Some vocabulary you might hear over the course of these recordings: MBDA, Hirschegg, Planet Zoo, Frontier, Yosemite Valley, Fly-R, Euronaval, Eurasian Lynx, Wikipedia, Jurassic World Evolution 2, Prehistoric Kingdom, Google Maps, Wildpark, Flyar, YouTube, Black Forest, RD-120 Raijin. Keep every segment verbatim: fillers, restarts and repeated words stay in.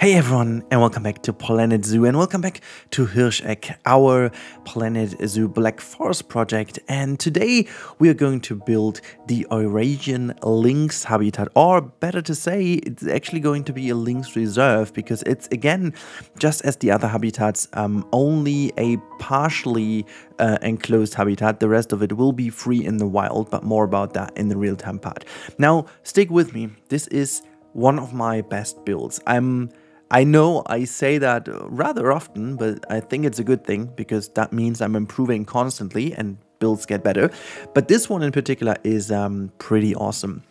Hey everyone, and welcome back to Planet Zoo, and welcome back to Hirschegg, our Planet Zoo Black Forest project. And today we are going to build the Eurasian lynx habitat, or better to say, it's actually going to be a lynx reserve, because it's, again, just as the other habitats, um, only a partially uh, enclosed habitat. The rest of it will be free in the wild, but more about that in the real-time part. Now, stick with me. This is one of my best builds. I'm I know I say that rather often, but I think it's a good thing, because that means I'm improving constantly and builds get better. But this one in particular is um, pretty awesome.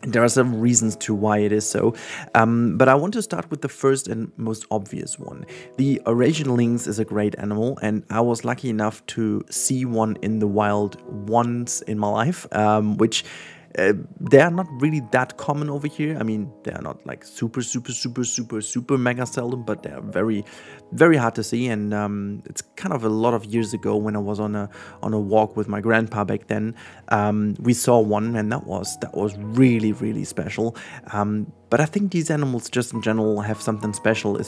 There are some reasons to why it is so, um, but I want to start with the first and most obvious one. The Eurasian lynx is a great animal, and I was lucky enough to see one in the wild once in my life, um, which Uh, they are not really that common over here. I mean, they are not like super, super, super, super, super mega seldom, but they are very, very hard to see. And um, it's kind of a lot of years ago when I was on a on a walk with my grandpa back then. Um, we saw one, and that was that was really, really special. Um, But I think these animals just in general have something special,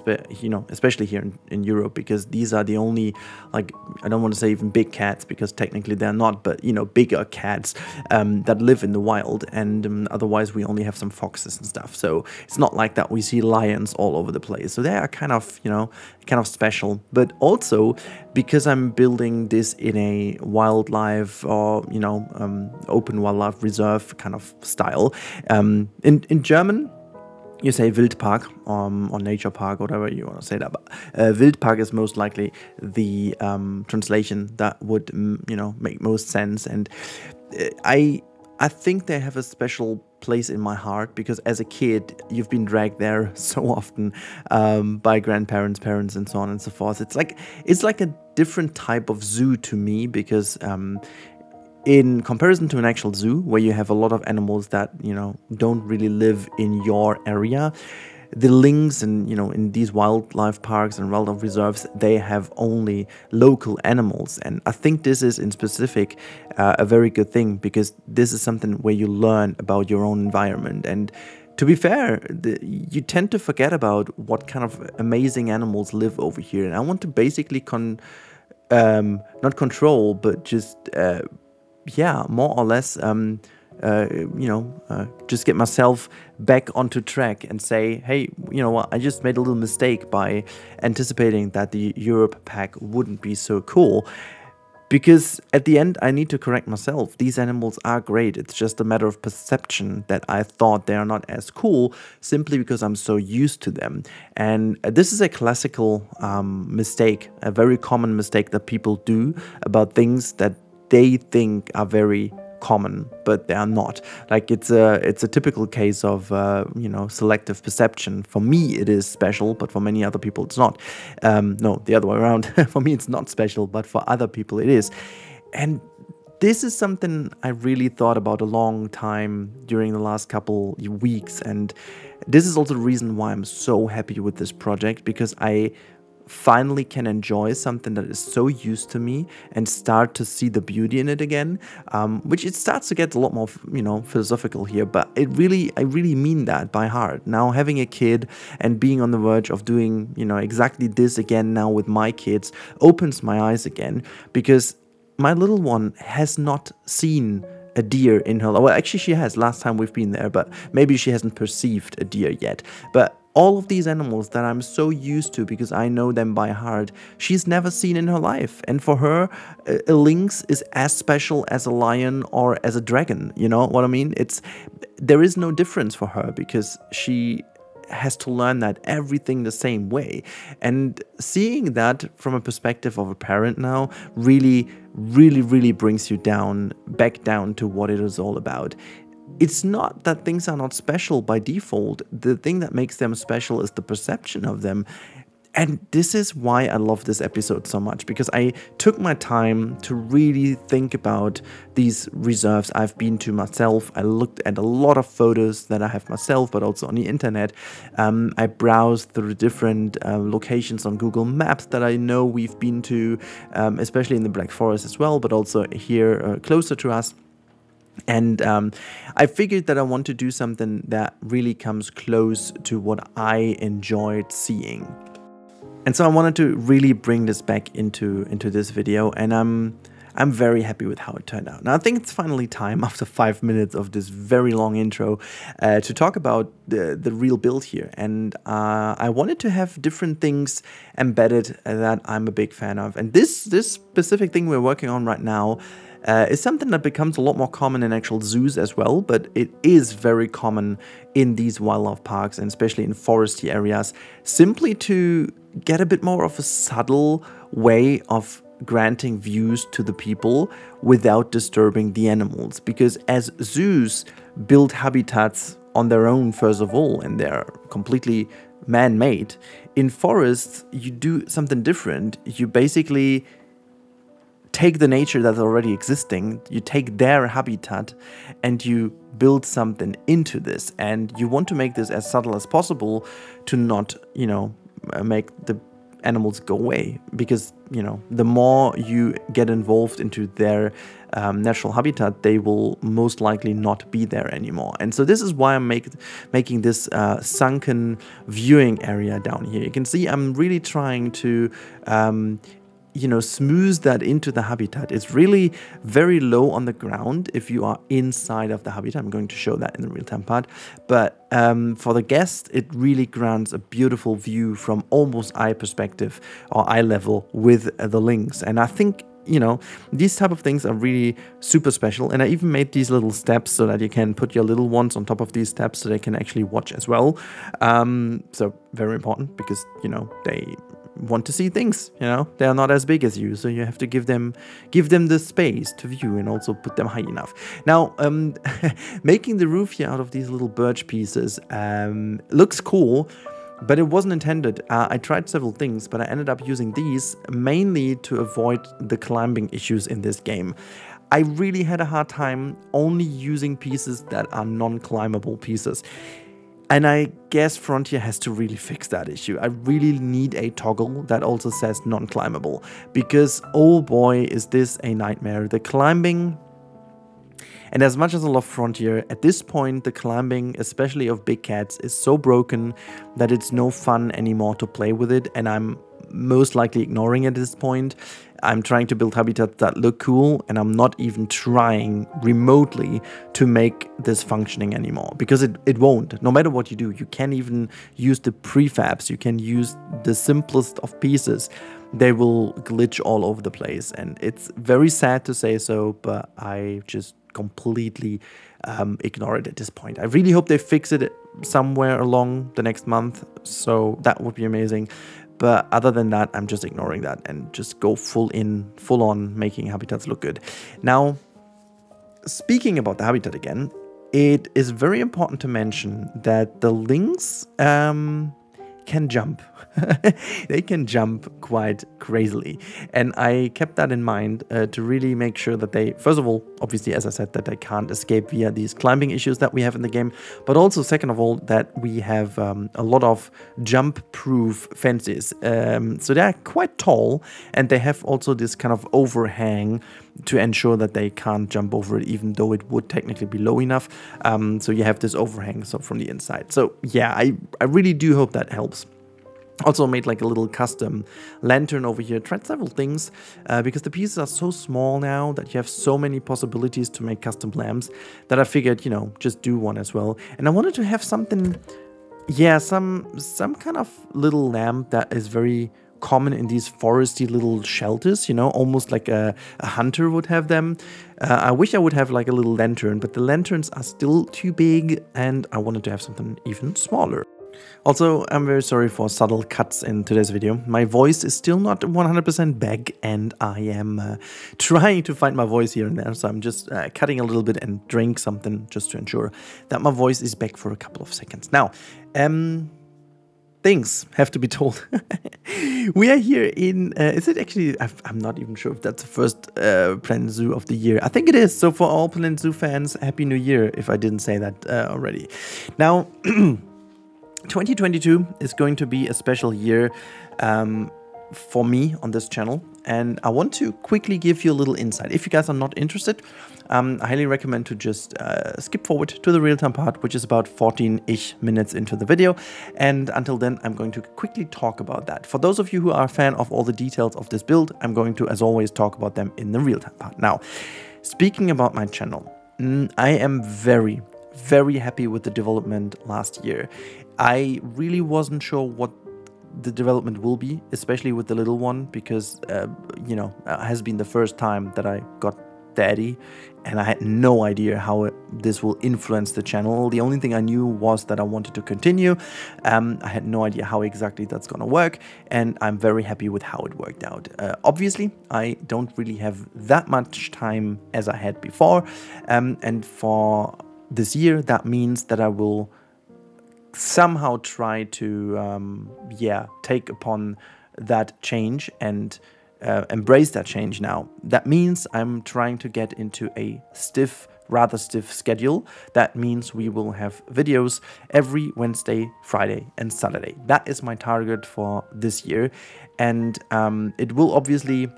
you know, especially here in, in Europe, because these are the only, like, I don't want to say even big cats, because technically they're not, but, you know, bigger cats um, that live in the wild. And um, otherwise we only have some foxes and stuff. So it's not like that we see lions all over the place. So they are kind of, you know, kind of special. But also because I'm building this in a wildlife or, you know, um, open wildlife reserve kind of style. Um, in, in German, you say Wildpark um, or nature park, whatever you want to say that. But uh, Wildpark is most likely the um, translation that would, you know, make most sense. And I, I think they have a special place in my heart, because as a kid you've been dragged there so often um, by grandparents, parents, and so on and so forth. It's like it's like a different type of zoo to me, because. Um, In comparison to an actual zoo, where you have a lot of animals that, you know, don't really live in your area, the lynx and, you know, in these wildlife parks and wildlife reserves, they have only local animals. And I think this is in specific uh, a very good thing, because this is something where you learn about your own environment. And to be fair, the, you tend to forget about what kind of amazing animals live over here. And I want to basically con, um, not control, but just... Uh, yeah, more or less, um, uh, you know, uh, just get myself back onto track and say, hey, you know what, I just made a little mistake by anticipating that the Europe pack wouldn't be so cool. Because at the end, I need to correct myself. These animals are great. It's just a matter of perception that I thought they are not as cool, simply because I'm so used to them. And this is a classical um, mistake, a very common mistake that people do about things that they think are very common, but they are not. Like, it's a it's a typical case of uh, you know, selective perception. For me, it is special, but for many other people, it's not. Um, no, the other way around. For me, it's not special, but for other people, it is. And this is something I really thought about a long time during the last couple weeks. And this is also the reason why I'm so happy with this project, because I finally can enjoy something that is so used to me and start to see the beauty in it again, um, which it starts to get a lot more, you know, philosophical here, but it really, I really mean that by heart. Now, having a kid and being on the verge of doing, you know, exactly this again now with my kids opens my eyes again, because my little one has not seen a deer in her life. Well, actually she has, last time we've been there, but maybe she hasn't perceived a deer yet. But all of these animals that I'm so used to, because I know them by heart, she's never seen in her life. And for her, a lynx is as special as a lion or as a dragon. You know what I mean? It's, there is no difference for her, because she has to learn that everything the same way. And seeing that from a perspective of a parent now really, really, really brings you down, back down to what it is all about. It's not that things are not special by default. The thing that makes them special is the perception of them. And this is why I love this episode so much, because I took my time to really think about these reserves I've been to myself. I looked at a lot of photos that I have myself, but also on the internet. Um, I browsed through different uh, locations on Google Maps that I know we've been to, um, especially in the Black Forest as well, but also here uh, closer to us. And um, I figured that I want to do something that really comes close to what I enjoyed seeing. And so I wanted to really bring this back into, into this video, and I'm, I'm very happy with how it turned out. Now, I think it's finally time, after five minutes of this very long intro, uh, to talk about the, the real build here. And uh, I wanted to have different things embedded that I'm a big fan of. And this, this specific thing we're working on right now Uh, is something that becomes a lot more common in actual zoos as well, but it is very common in these wildlife parks, and especially in foresty areas, simply to get a bit more of a subtle way of granting views to the people without disturbing the animals. Because as zoos build habitats on their own, first of all, and they're completely man-made, in forests you do something different. You basically take the nature that's already existing, you take their habitat and you build something into this, and you want to make this as subtle as possible to not, you know, make the animals go away, because, you know, the more you get involved into their um, natural habitat, they will most likely not be there anymore. And so this is why I'm make, making this uh, sunken viewing area down here. You can see I'm really trying to um, you know, smooth that into the habitat. It's really very low on the ground if you are inside of the habitat. I'm going to show that in the real-time part. But um, for the guest, it really grants a beautiful view from almost eye perspective or eye level with uh, the lynx. And I think, you know, these type of things are really super special. And I even made these little steps so that you can put your little ones on top of these steps so they can actually watch as well. Um, so very important, because, you know, they want to see things, you know, they are not as big as you, so you have to give them give them the space to view and also put them high enough. Now, um, making the roof here out of these little birch pieces um, looks cool, but it wasn't intended. Uh, I tried several things, but I ended up using these mainly to avoid the climbing issues in this game. I really had a hard time only using pieces that are non-climbable pieces. And I guess Frontier has to really fix that issue. I really need a toggle that also says non-climbable, because oh boy, is this a nightmare. The climbing, and as much as I love Frontier, at this point the climbing, especially of big cats, is so broken that it's no fun anymore to play with it, and I'm most likely ignoring it at this point. I'm trying to build habitats that look cool, and I'm not even trying remotely to make this functioning anymore, because it, it won't. No matter what you do, you can't even use the prefabs, you can use the simplest of pieces. They will glitch all over the place, and it's very sad to say so, but I just completely um, ignore it at this point. I really hope they fix it somewhere along the next month, so that would be amazing. But other than that, I'm just ignoring that and just go full in, full on making habitats look good. Now, speaking about the habitat again, it is very important to mention that the lynx um, can jump. They can jump quite crazily. And I kept that in mind uh, to really make sure that they, first of all, obviously, as I said, that they can't escape via these climbing issues that we have in the game. But also, second of all, that we have um, a lot of jump-proof fences. Um, so they're quite tall, and they have also this kind of overhang to ensure that they can't jump over it, even though it would technically be low enough. Um, so you have this overhang so from the inside. So yeah, I, I really do hope that helps. Also made like a little custom lantern over here. Tried several things uh, because the pieces are so small now that you have so many possibilities to make custom lamps that I figured, you know, just do one as well. And I wanted to have something, yeah, some some kind of little lamp that is very common in these foresty little shelters, you know, almost like a, a hunter would have them. Uh, I wish I would have like a little lantern, but the lanterns are still too big, and I wanted to have something even smaller. Also, I'm very sorry for subtle cuts in today's video. My voice is still not one hundred percent back, and I am uh, trying to find my voice here and there, so I'm just uh, cutting a little bit and drink something just to ensure that my voice is back for a couple of seconds. Now, um... things have to be told. We are here in, uh, is it actually, I've, I'm not even sure if that's the first uh, Planet Zoo of the year. I think it is. So for all Planet Zoo fans, Happy New Year, if I didn't say that uh, already. Now, twenty twenty-two is going to be a special year um, for me on this channel, and I want to quickly give you a little insight. If you guys are not interested, um, I highly recommend to just uh, skip forward to the real-time part, which is about fourteen-ish minutes into the video, and until then I'm going to quickly talk about that. For those of you who are a fan of all the details of this build, I'm going to, as always, talk about them in the real-time part. Now, speaking about my channel, I am very, very happy with the development last year. I really wasn't sure what the development will be, especially with the little one, because uh, you know, it has been the first time that I got daddy, and I had no idea how it, this will influence the channel. The only thing I knew was that I wanted to continue. Um, I had no idea how exactly that's gonna work, and I'm very happy with how it worked out. Uh, obviously, I don't really have that much time as I had before, um, and for this year, that means that I will somehow try to um, yeah, take upon that change and uh, embrace that change now. That means I'm trying to get into a stiff, rather stiff schedule. That means we will have videos every Wednesday, Friday and Saturday. That is my target for this year, and um, it will obviously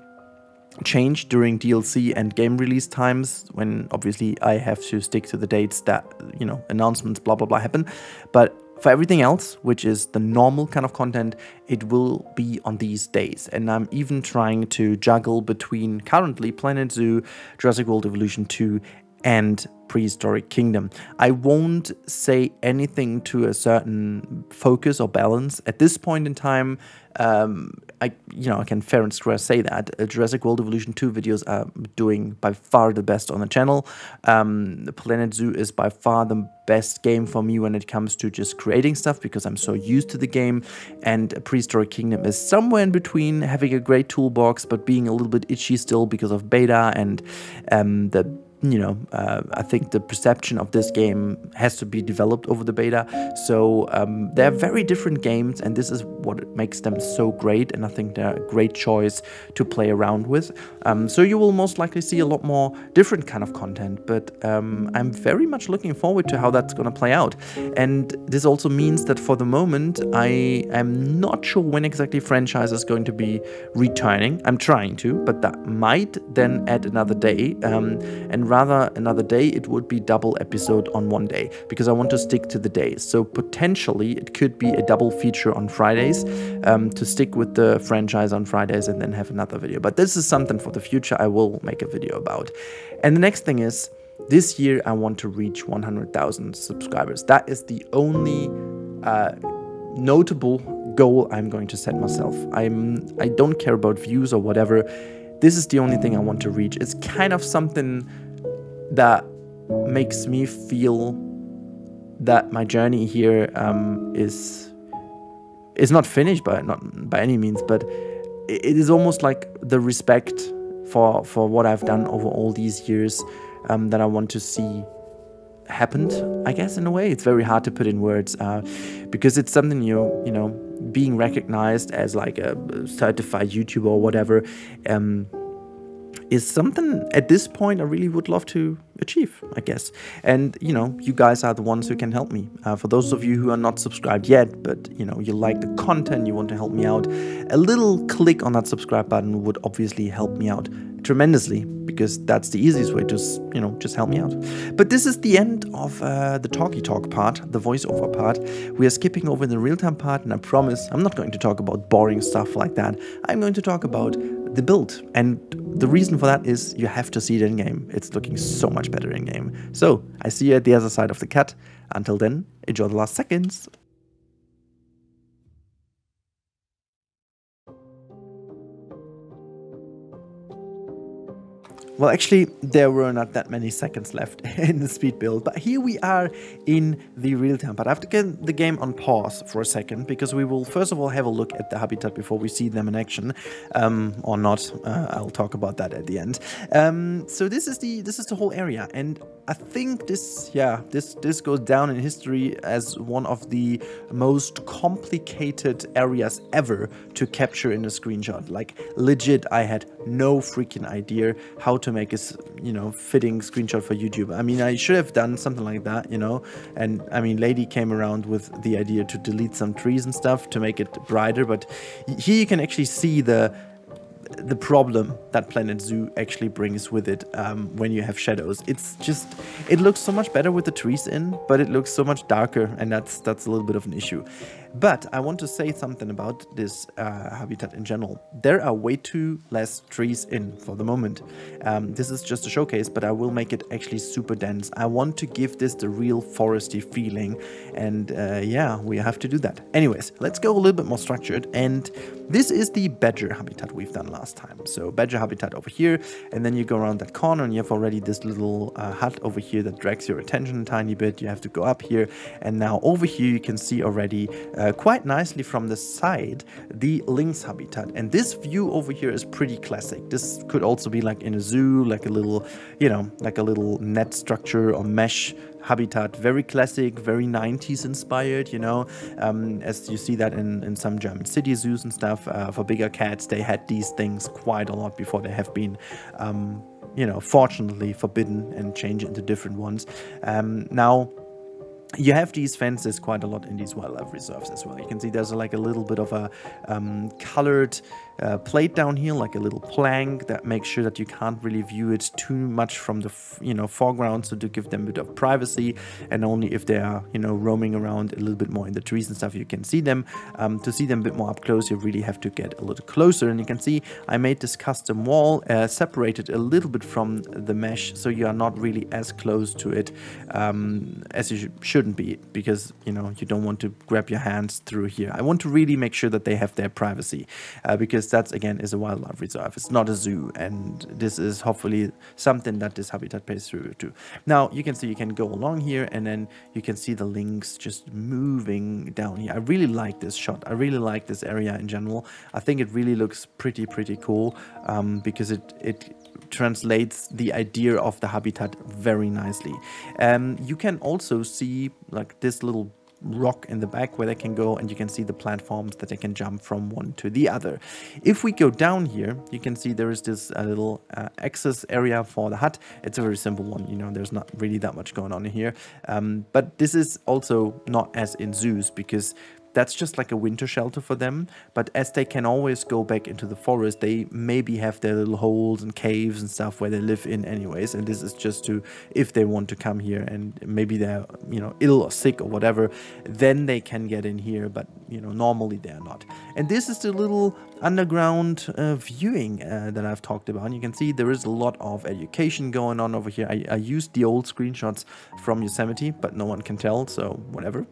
change during D L C and game release times, when obviously I have to stick to the dates that, you know, announcements, blah blah blah happen. But for everything else, which is the normal kind of content, it will be on these days. And I'm even trying to juggle between currently Planet Zoo, Jurassic World Evolution two and Prehistoric Kingdom. I won't say anything to a certain focus or balance at this point in time. Um, I, you know, I can fair and square say that uh, Jurassic World Evolution two videos are doing by far the best on the channel. Um, Planet Zoo is by far the best game for me when it comes to just creating stuff, because I'm so used to the game. And Prehistoric Kingdom is somewhere in between, having a great toolbox but being a little bit itchy still because of beta and um, the, you know, uh, I think the perception of this game has to be developed over the beta. So um, they're very different games, and this is what makes them so great, and I think they're a great choice to play around with. Um, so you will most likely see a lot more different kind of content, but um, I'm very much looking forward to how that's gonna play out. And this also means that for the moment, I am not sure when exactly franchise is going to be returning. I'm trying to, but that might then add another day, um, and rather another day, it would be double episode on one day, because I want to stick to the days. So potentially it could be a double feature on Fridays, um, to stick with the franchise on Fridays and then have another video. But this is something for the future I will make a video about. And the next thing is, this year I want to reach one hundred thousand subscribers. That is the only uh, notable goal I'm going to set myself. I'm, I don't care about views or whatever. This is the only thing I want to reach. It's kind of something that makes me feel that my journey here um, is is not finished by not by any means, but it is almost like the respect for for what I've done over all these years um, that I want to see happened. I guess in a way, it's very hard to put in words uh, because it's something you you know being recognized as like a certified YouTuber or whatever. Um, is something at this point I really would love to achieve, I guess. And, you know, you guys are the ones who can help me. Uh, for those of you who are not subscribed yet, but, you know, you like the content, you want to help me out, a little click on that subscribe button would obviously help me out tremendously, because that's the easiest way to, you know, just help me out. But this is the end of uh, the talky talk part, the voiceover part. We are skipping over the real-time part, and I promise I'm not going to talk about boring stuff like that. I'm going to talk about the build, and the reason for that is you have to see it in game. It's looking so much better in game. So I see you at the other side of the cut. Until then, enjoy the last seconds. Well, actually, there were not that many seconds left in the speed build, but here we are in the real-time. But I have to get the game on pause for a second, because we will, first of all, have a look at the habitat before we see them in action, um, or not. Uh, I'll talk about that at the end. Um, so this is the this is the whole area, and I think this, yeah, this this goes down in history as one of the most complicated areas ever to capture in a screenshot. Like, legit, I had no freaking idea how to make a, you know, fitting screenshot for YouTube. I mean, I should have done something like that, you know. And I mean, Lady came around with the idea to delete some trees and stuff to make it brighter, but here you can actually see the the problem that Planet Zoo actually brings with it. Um, when you have shadows, it's just, it looks so much better with the trees in, but it looks so much darker, and that's that's a little bit of an issue. But I want to say something about this uh, habitat in general. There are way too less trees in for the moment. Um, this is just a showcase, but I will make it actually super dense. I want to give this the real foresty feeling, and uh, yeah, we have to do that. Anyways, let's go a little bit more structured, and this is the badger habitat we've done last time. So badger habitat over here, and then you go around that corner and you have already this little uh, hut over here that drags your attention a tiny bit. You have to go up here, and now over here you can see already uh, Uh, quite nicely from the side the lynx habitat, and this view over here is pretty classic. This could also be like in a zoo, like a little, you know, like a little net structure or mesh habitat. Very classic, very nineties inspired, you know, um, as you see that in, in some German city zoos and stuff. Uh, for bigger cats, they had these things quite a lot before they have been um, you know, fortunately forbidden and changed into different ones. Um, now you have these fences quite a lot in these wildlife reserves as well. You can see there's like a little bit of a um, colored uh, plate down here, like a little plank that makes sure that you can't really view it too much from the f you know foreground, so to give them a bit of privacy. And only if they are, you know, roaming around a little bit more in the trees and stuff, you can see them. Um, to see them a bit more up close, you really have to get a little closer. And you can see I made this custom wall uh, separated a little bit from the mesh, so you are not really as close to it um, as you should. Be, because, you know, you don't want to grab your hands through here. I want to really make sure that they have their privacy, uh, because that's, again, is a wildlife reserve. It's not a zoo, and this is hopefully something that this habitat pays through to. Now you can see you can go along here, and then you can see the lynx just moving down here. I really like this shot. I really like this area in general. I think it really looks pretty pretty cool, um, because it it translates the idea of the habitat very nicely. Um, you can also see like this little rock in the back where they can go, and you can see the platforms that they can jump from one to the other. If we go down here, you can see there is this uh, little uh, access area for the hut. It's a very simple one, you know, there's not really that much going on in here. Um, but this is also not as in zoos, because that's just like a winter shelter for them. But as they can always go back into the forest, they maybe have their little holes and caves and stuff where they live in anyways. And this is just to, if they want to come here and maybe they're, you know, ill or sick or whatever, then they can get in here. But, you know, normally they're not. And this is the little underground uh, viewing uh, that I've talked about. And you can see there is a lot of education going on over here. I, I used the old screenshots from Yosemite, but no one can tell, so whatever.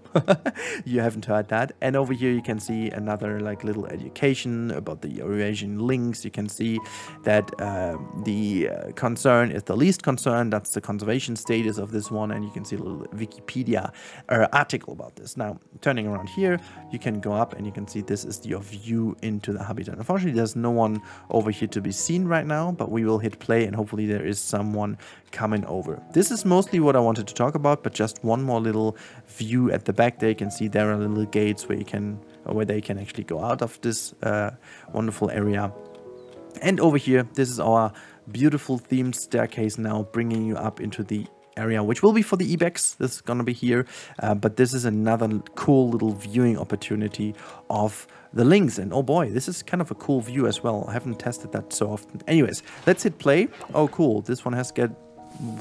You haven't heard that. And over here you can see another like little education about the Eurasian Lynx. You can see that uh, the uh, concern is the least concern. That's the conservation status of this one, and you can see a little Wikipedia uh, article about this. Now turning around here, you can go up and you can see this is your view into the habitat. Unfortunately, there's no one over here to be seen right now, but we will hit play and hopefully there is someone coming over. This is mostly what I wanted to talk about, but just one more little view at the back there. You can see there are little gates where you can, or where they can actually go out of this uh, wonderful area. And over here, this is our beautiful themed staircase now, bringing you up into the area, which will be for the ibex. This is gonna be here, uh, but this is another cool little viewing opportunity of the lynx. And oh boy, this is kind of a cool view as well. I haven't tested that so often. Anyways, let's hit play. Oh cool, this one has get,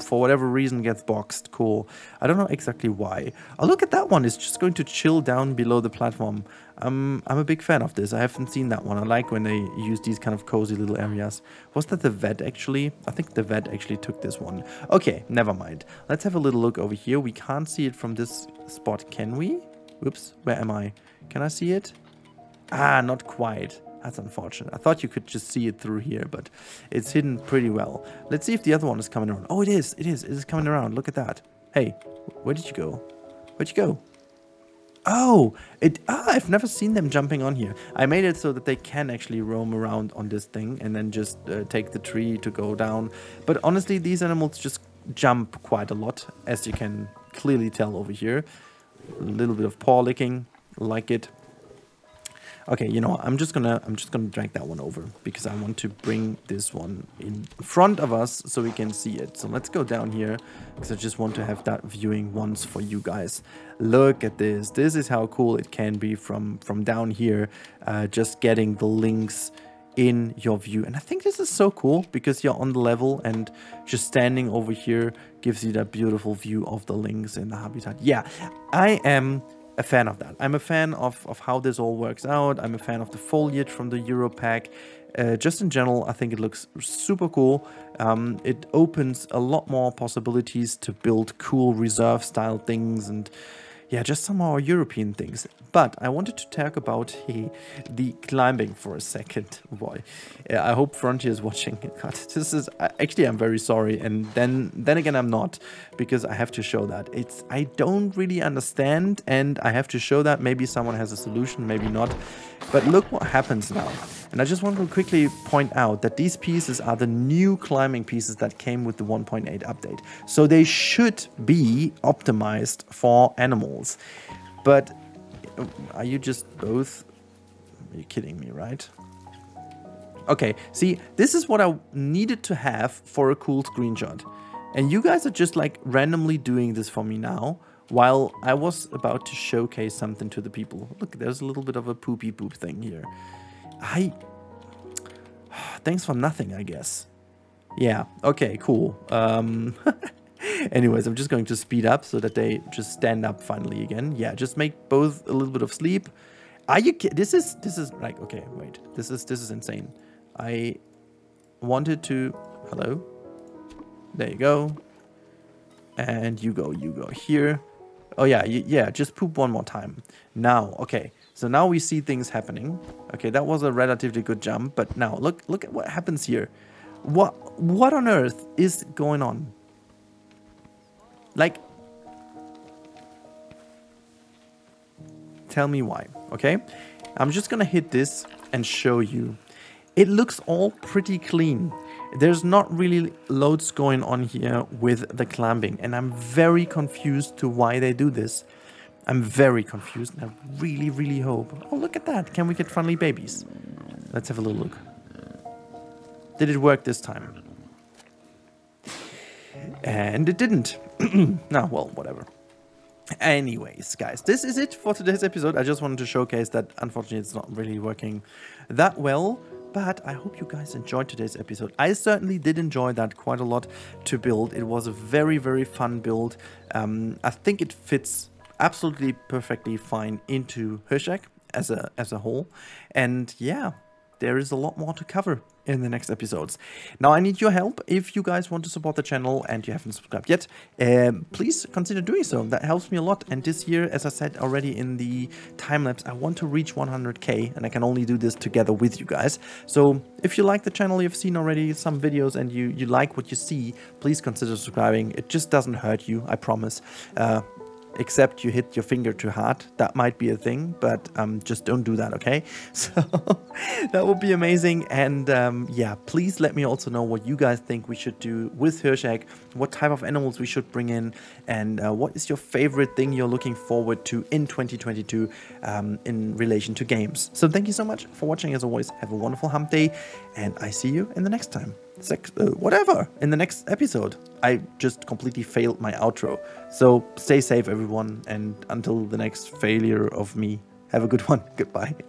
for whatever reason, gets boxed. Cool. I don't know exactly why. Oh, look at that one. It's just going to chill down below the platform. Um, I'm a big fan of this. I haven't seen that one. I like when they use these kind of cozy little areas. Was that the vet actually? I think the vet actually took this one. Okay, never mind. Let's have a little look over here. We can't see it from this spot, can we? Whoops, where am I? Can I see it? Ah, not quite. That's unfortunate. I thought you could just see it through here, but it's hidden pretty well. Let's see if the other one is coming around. Oh, it is. It is. It is coming around. Look at that. Hey, where did you go? Where'd you go? Oh, it, ah, I've never seen them jumping on here. I made it so that they can actually roam around on this thing and then just uh, take the tree to go down. But honestly, these animals just jump quite a lot, as you can clearly tell over here. A little bit of paw licking, like it. Okay, you know, I'm just gonna I'm just gonna drag that one over because I want to bring this one in front of us so we can see it. So let's go down here because I just want to have that viewing once for you guys. Look at this. This is how cool it can be from from down here, uh, just getting the links in your view. And I think this is so cool because you're on the level and just standing over here gives you that beautiful view of the lynx in the habitat. Yeah, I am a fan of that. I'm a fan of, of how this all works out. I'm a fan of the foliage from the Euro pack. Uh, just in general, I think it looks super cool. Um, it opens a lot more possibilities to build cool reserve style things and yeah, just some more European things. But I wanted to talk about the, the climbing for a second. Boy, I hope Frontier is watching. God, this is actually, I'm very sorry. And then, then again, I'm not, because I have to show that. It's, I don't really understand, and I have to show that. Maybe someone has a solution, maybe not. But look what happens now. And I just want to quickly point out that these pieces are the new climbing pieces that came with the one point eight update. So they should be optimized for animals. But are you just both? You're kidding me, right? Okay, see, this is what I needed to have for a cool screenshot. And you guys are just like randomly doing this for me now, while I was about to showcase something to the people. Look, there's a little bit of a poopy poop thing here. I... Thanks for nothing, I guess. Yeah, okay, cool. Um... Anyways, I'm just going to speed up so that they just stand up finally again. Yeah, just make both a little bit of sleep. Are you kidding? This is, this is like, okay, wait. This is, this is insane. I wanted to, hello? There you go. And you go, you go here. Oh yeah, yeah, just poop one more time. Now, okay. So now we see things happening. Okay, that was a relatively good jump. But now, look, look at what happens here. What, what on earth is going on? Like, tell me why, okay? I'm just gonna hit this and show you. It looks all pretty clean. There's not really loads going on here with the climbing, and I'm very confused to why they do this. I'm very confused, and I really, really hope. Oh, look at that. Can we get friendly babies? Let's have a little look. Did it work this time? And it didn't. No, well, whatever. Anyways, guys, this is it for today's episode. I just wanted to showcase that, unfortunately, it's not really working that well. But I hope you guys enjoyed today's episode. I certainly did enjoy that quite a lot to build. It was a very, very fun build. Um, I think it fits absolutely perfectly fine into Hirschegg as a, as a whole. And yeah, there is a lot more to cover in the next episodes. Now, I need your help. If you guys want to support the channel and you haven't subscribed yet, um, please consider doing so. That helps me a lot. And this year, as I said already in the time-lapse, I want to reach one hundred K, and I can only do this together with you guys. So if you like the channel, you've seen already some videos, and you, you like what you see, please consider subscribing. It just doesn't hurt you, I promise. Uh, Except you hit your finger too hard. That might be a thing, but um, just don't do that, okay? So that would be amazing. And um, yeah, please let me also know what you guys think we should do with Hirschegg, what type of animals we should bring in, and uh, what is your favorite thing you're looking forward to in twenty twenty-two um, in relation to games. So thank you so much for watching. As always, have a wonderful hump day, and I see you in the next time. Sex, uh, whatever, in the next episode. I just completely failed my outro. So stay safe, everyone, and until the next failure of me, have a good one. Goodbye.